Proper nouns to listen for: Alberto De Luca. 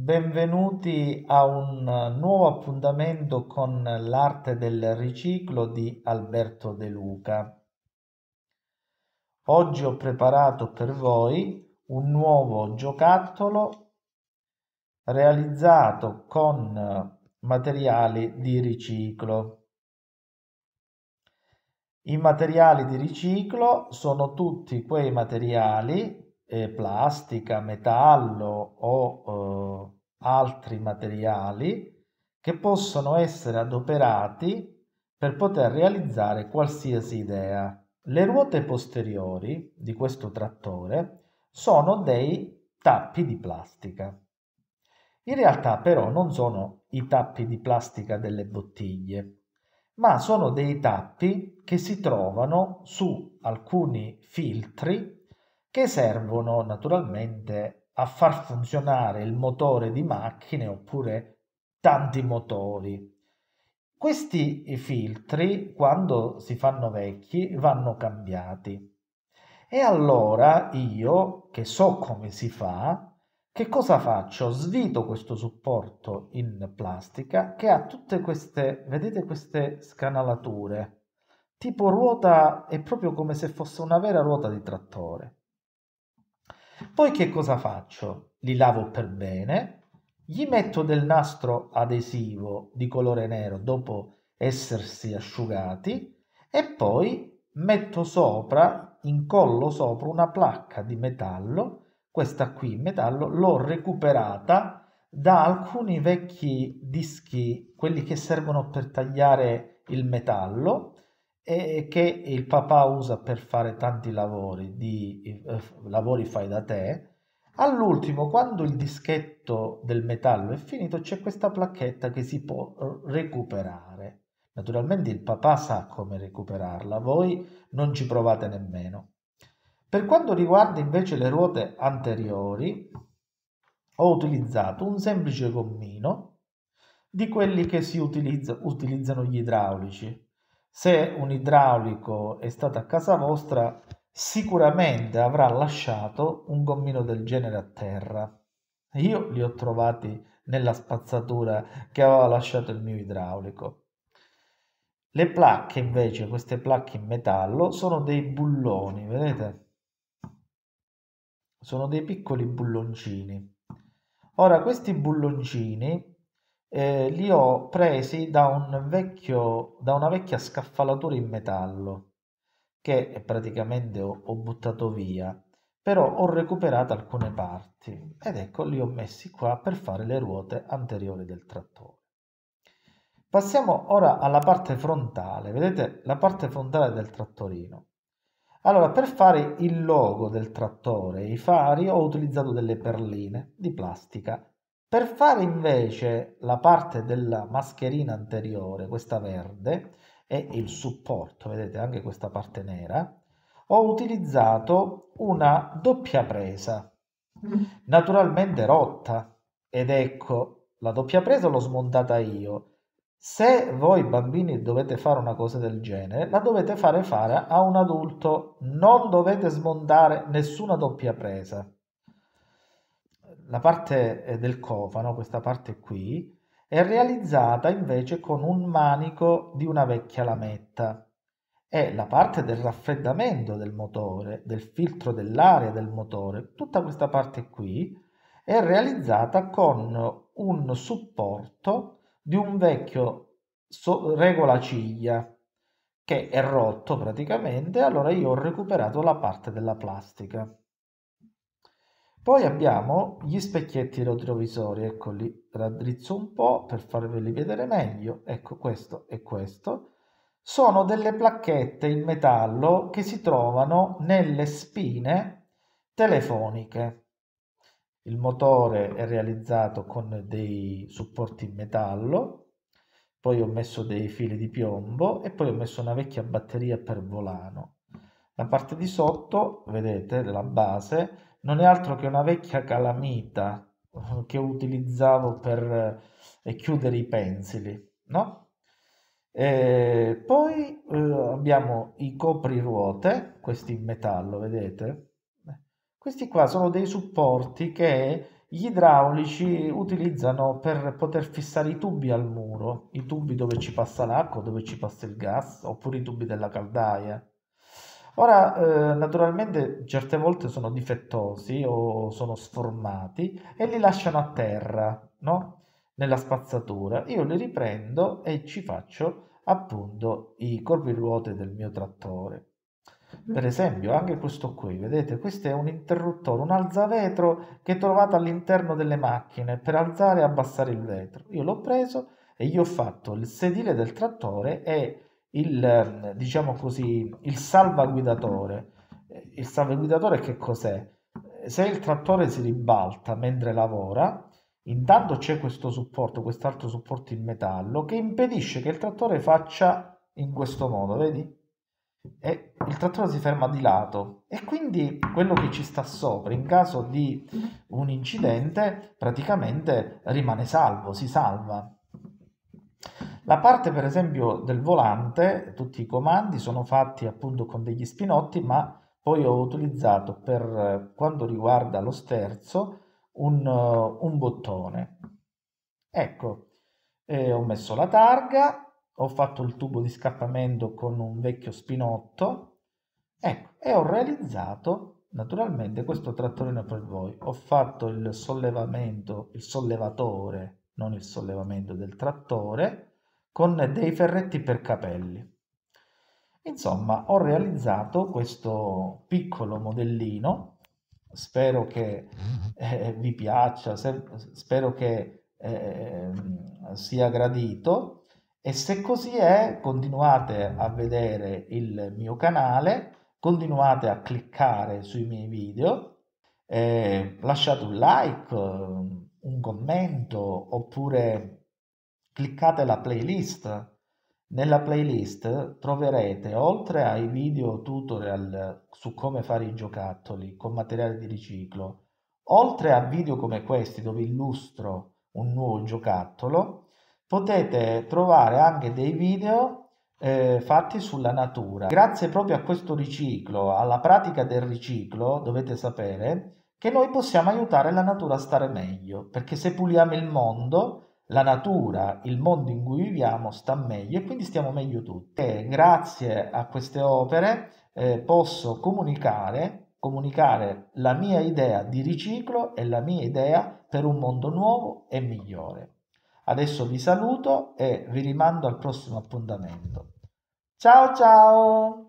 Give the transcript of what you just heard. Benvenuti a un nuovo appuntamento con l'arte del riciclo di Alberto De Luca. Oggi ho preparato per voi un nuovo giocattolo realizzato con materiali di riciclo. I materiali di riciclo sono tutti quei materiali plastica, metallo o altri materiali che possono essere adoperati per poter realizzare qualsiasi idea. Le ruote posteriori di questo trattore sono dei tappi di plastica. In realtà però non sono i tappi di plastica delle bottiglie, ma sono dei tappi che si trovano su alcuni filtri che servono naturalmente a far funzionare il motore di macchine oppure tanti motori. Questi filtri, quando si fanno vecchi, vanno cambiati. E allora io, che so come si fa, che cosa faccio? Svito questo supporto in plastica che ha tutte queste, vedete, queste scanalature, tipo ruota, è proprio come se fosse una vera ruota di trattore. Poi che cosa faccio? Li lavo per bene, gli metto del nastro adesivo di colore nero dopo essersi asciugati e poi metto sopra, incollo sopra una placca di metallo, questa qui in metallo, l'ho recuperata da alcuni vecchi dischi, quelli che servono per tagliare il metallo, e che il papà usa per fare tanti lavori, lavori fai da te. All'ultimo, quando il dischetto del metallo è finito, c'è questa placchetta che si può recuperare. Naturalmente il papà sa come recuperarla, voi non ci provate nemmeno. Per quanto riguarda invece le ruote anteriori, ho utilizzato un semplice gommino di quelli che si utilizzano gli idraulici. Se un idraulico è stato a casa vostra, sicuramente avrà lasciato un gommino del genere a terra. Io li ho trovati nella spazzatura che aveva lasciato il mio idraulico. Le placche invece, queste placche in metallo, sono dei bulloni, vedete? Sono dei piccoli bulloncini. Ora, questi bulloncini li ho presi da una vecchia scaffalatura in metallo che praticamente ho buttato via, però ho recuperato alcune parti ed ecco, li ho messi qua per fare le ruote anteriori del trattore. Passiamo ora alla parte frontale, vedete la parte frontale del trattorino. Allora, per fare il logo del trattore e i fari ho utilizzato delle perline di plastica. Per fare invece la parte della mascherina anteriore, questa verde, e il supporto, vedete anche questa parte nera, ho utilizzato una doppia presa, naturalmente rotta, ed ecco, la doppia presa l'ho smontata io. Se voi bambini dovete fare una cosa del genere, la dovete fare a un adulto, non dovete smontare nessuna doppia presa. La parte del cofano, questa parte qui, è realizzata invece con un manico di una vecchia lametta. E la parte del raffreddamento del motore, del filtro dell'aria del motore, tutta questa parte qui è realizzata con un supporto di un vecchio regolaciglia che è rotto praticamente, allora io ho recuperato la parte della plastica. Poi abbiamo gli specchietti retrovisori, eccoli, raddrizzo un po' per farveli vedere meglio, ecco questo e questo. Sono delle placchette in metallo che si trovano nelle spine telefoniche. Il motore è realizzato con dei supporti in metallo, poi ho messo dei fili di piombo e poi ho messo una vecchia batteria per volano. La parte di sotto, vedete, della base, non è altro che una vecchia calamita che utilizzavo per chiudere i pensili, no? E poi abbiamo i copriruote, questi in metallo, vedete? Questi qua sono dei supporti che Gli idraulici utilizzano per poter fissare i tubi al muro, i tubi dove ci passa l'acqua, dove ci passa il gas, oppure i tubi della caldaia. Ora, naturalmente, certe volte sono difettosi o sono sformati e li lasciano a terra, no? Nella spazzatura. Io li riprendo e ci faccio appunto i corpiruote del mio trattore. Per esempio, anche questo qui, vedete, questo è un interruttore, un alzavetro che trovate all'interno delle macchine per alzare e abbassare il vetro. Io l'ho preso e gli ho fatto il sedile del trattore e il, diciamo così, il salvaguidatore. Il salvaguidatore che cos'è? Se il trattore si ribalta mentre lavora, intanto c'è questo supporto, quest'altro supporto in metallo che impedisce che il trattore faccia in questo modo, vedi? E il trattore si ferma di lato e quindi quello che ci sta sopra in caso di un incidente praticamente rimane salvo, si salva. La parte per esempio del volante, tutti i comandi sono fatti appunto con degli spinotti, ma poi ho utilizzato per quanto riguarda lo sterzo un bottone. Ecco, ho messo la targa, ho fatto il tubo di scappamento con un vecchio spinotto, ecco, e ho realizzato naturalmente questo trattorino per voi. Ho fatto il sollevamento, il sollevatore, non il sollevamento del trattore, con dei ferretti per capelli. Insomma, ho realizzato questo piccolo modellino, spero che vi piaccia, spero che sia gradito. E se così è, continuate a vedere il mio canale, continuate a cliccare sui miei video, lasciate un like, un commento, oppure cliccate la playlist. Nella playlist troverete, oltre ai video tutorial su come fare i giocattoli con materiale di riciclo, oltre a video come questi dove illustro un nuovo giocattolo, potete trovare anche dei video fatti sulla natura. Grazie proprio a questo riciclo, alla pratica del riciclo, dovete sapere che noi possiamo aiutare la natura a stare meglio, perché se puliamo il mondo, la natura, il mondo in cui viviamo sta meglio e quindi stiamo meglio tutti. E grazie a queste opere posso comunicare la mia idea di riciclo e la mia idea per un mondo nuovo e migliore. Adesso vi saluto e vi rimando al prossimo appuntamento. Ciao ciao!